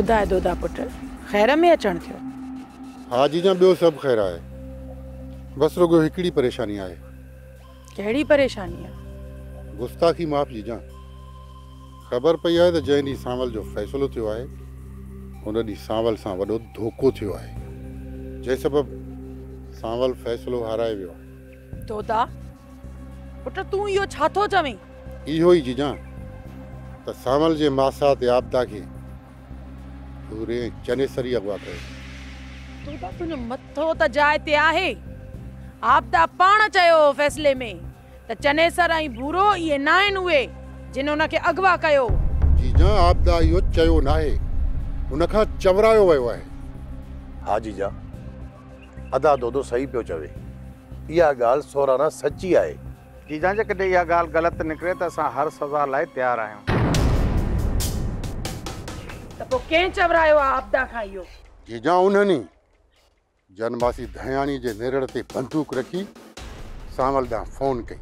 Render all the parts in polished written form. ॿुधाए दोदा पुट खैर में अचण थियो? हाँ जीजा ॿियो सभु खैर आहे, बस रुगो हिकिड़ी परेशानी आहे। कहिड़ी परेशानी आहे? गुस्ताखी माफ़ जीजा, ख़बर पई आहे त जंहिं ॾींहुं सांवल जो फ़ैसिलो थियो आहे उन ॾींहुं सांवल सां वॾो धोखो थियो आहे, जंहिं सबबु सांवल फ़ैसिलो हाराए वियो आहे। दोदा पुट तूं इहो छा थो चवीं? इहो ई जीजा त सांवल जे मासात याबदा खे पूरे चनेसरी अगवा कयो। तो बापुन मथो त जाए ते आहे, आप ता पाण चयो फैसले में त चनेसर आई भूरो ये नाइन हुए जिन्होंने के अगवा कयो। जीजा आप ता यो चयो नाहे, उनखा चवरायो वयो है। हां जीजा अदा दोदो सही पियो चवे, या गाल सोराना सच्ची आहे। जीजा जे कदे या गाल गलत निकरे त असा हर सजा लाए तैयार आयो। तो कें चवरायो आपदा खाइयो? जीजा उन्हनी जनवासी धयानी जे नेरड़ ते बंदूक रखी सांवल दा फोन कई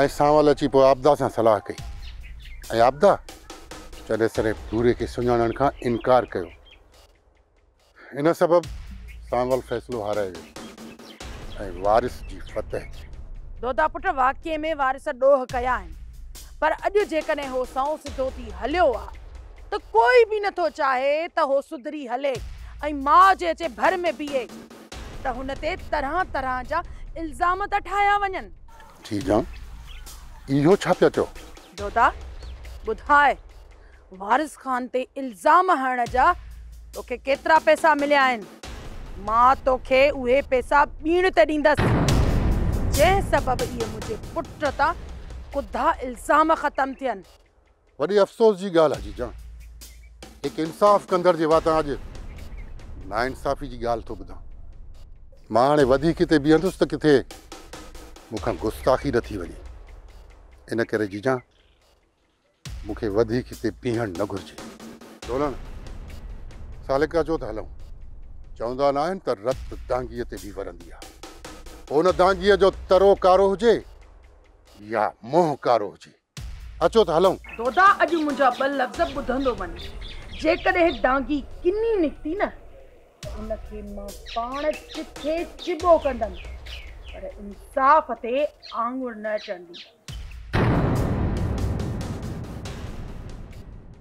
ऐं सांवल अची पो आपदा सा सलाह कई ऐं आपदा चनेसरे पूरे के सुञाणण का इनकार कयो। इन सबब सांवल फैसलो हाराए ऐं वारिस जी फतेह। दोदा पुट वाक्य में वारिस डोह कया आहिनि, पर अॼु जेकॾहिं हो सौ सिधो थी हलियो आहे तो कोई भी न तो चाहे तो हो सुधरी हले आई माँ जे अचे भर में बीए तो हुनते तरह तरह जा इल्जाम ता ठाया वनन। जीजा इहो छा पिया चओ? दोदा बुधाए वारिस खान ते इल्जाम हण जा तोखे केतरा पैसा मिले आइन? माँ तोखे उहे पैसा बीण ते दींदस जे सबब ये मुझे पुट ता कुधा इल्जाम खत्म थियन। बड़ी अफसोस जी गाल है जीजा, एक इंसाफ कंदड़ जे वाता अज ना इंसाफी जी गाल तो बुधा। मां हाणे वधी किथे बीहंदुसि त किथे मुखा गुस्ताखी न थी वञे, इन करे जीजा मुखे वधी किथे बीहण न घुर्जे। डोलण सालिका जो त हलूं, चवंदा न आहिनि त रत दांगीअ ते बि वरंदी आहे, उन दांगीअ जो तरो कारो हुजे या मोह कारो हुजे। अचो त हलूं। दोदा अॼु मुंहिंजा ॿ लफ़्ज़ ॿुधंदो वञे, जेकॾहिं डांगी किनी निकती न उनखे मां पाण चिथे चिबो कंदमि, पर इंसाफ़ ते आंगुर न चढ़ंदी।